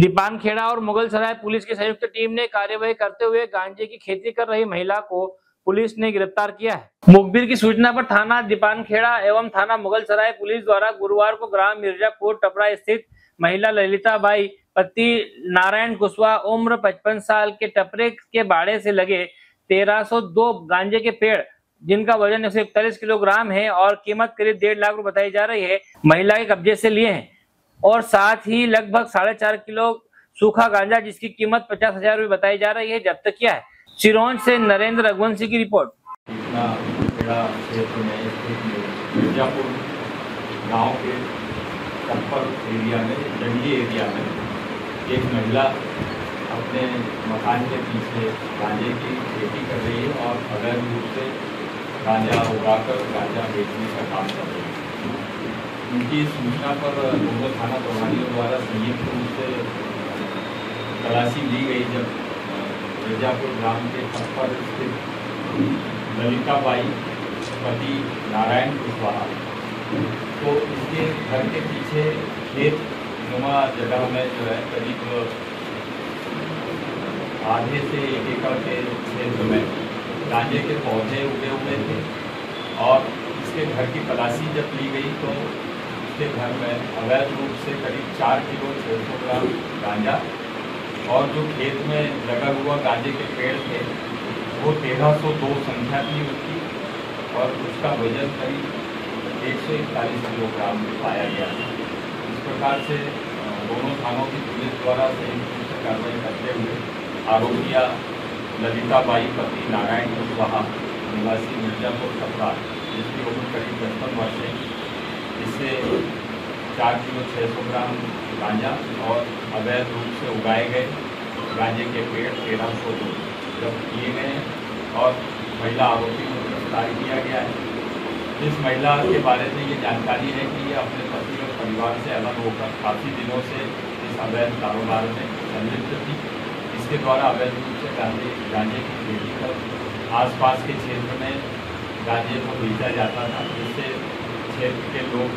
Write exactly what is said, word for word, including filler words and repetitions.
दीपान खेड़ा और मुगलसराय पुलिस की संयुक्त टीम ने कार्यवाही करते हुए गांजे की खेती कर रही महिला को पुलिस ने गिरफ्तार किया है। मुखबिर की सूचना पर थाना दीपान खेड़ा एवं थाना मुगलसराय पुलिस द्वारा गुरुवार को ग्राम मिर्जापुर टपरा स्थित महिला ललिताबाई पति नारायण कुशवाहा उम्र पचपन साल के टपरे के बाड़े से लगे तेरह सौ दो गांजे के पेड़ जिनका वजन एक सौ इकतालीस किलोग्राम है और कीमत करीब डेढ़ लाख रुपए बताई जा रही है, महिला के कब्जे से लिए हैं और साथ ही लगभग साढ़े चार किलो सूखा गांजा जिसकी कीमत पचास हजार रुपये बताई जा रही है जब्त किया है। सिरोंज से नरेंद्र रघुवंशी की रिपोर्ट। गांव के एरिया में जंगली एरिया में एक महिला अपने मकान के पीछे गांजे की खेती कर रही है और अवैध रूप से गांजा उड़ाकर गांजा बेचने का काम कर रही है। उनकी सूचना पर मुगल थाना प्रभारियों द्वारा संयुक्त रूप से तलाशी ली गई, जब मिर्जापुर ग्राम के छप्पर स्थित ललिताबाई पति नारायण कुशवाहा तो इसके घर के पीछे खेत नुमा जगह में जो है करीब आधे से एक एकड़ के क्षेत्र में गांजे के पौधे उगे हुए थे और इसके घर की तलाशी जब ली गई तो के घर में अवैध रूप से करीब चार किलो छः सौ ग्राम गांजा और जो खेत में लगा हुआ गांजे के पेड़ थे वो तेरह सौ दो संख्या थी उसकी और उसका वजन करीब एक सौ इकतालीस किलोग्राम पाया गया। इस प्रकार से दोनों थानों की पुलिस द्वारा संयुक्त रूप से कार्रवाई करते हुए आरोपिया ललिताबाई पति नारायण कुशवाहा निवासी मिर्जापुर छपरा जिसकी उम्र करीब पचपन वर्ष है, इससे चार किलो छः सौ ग्राम गांजा और अवैध रूप से उगाए गए गांजे के पेड़ तेरह सौ दो जब्त किए गए हैं और महिला आरोपी को गिरफ्तार किया गया है। इस महिला के बारे में ये जानकारी है कि ये अपने पति और परिवार से अलग होकर काफ़ी दिनों से इस अवैध कारोबार में संलिप्त थी। इसके द्वारा अवैध रूप से गांजे गांजे की खेती कर आसपास के क्षेत्र में गांजे को बेचा जाता था, जिससे क्षेत्र के लोग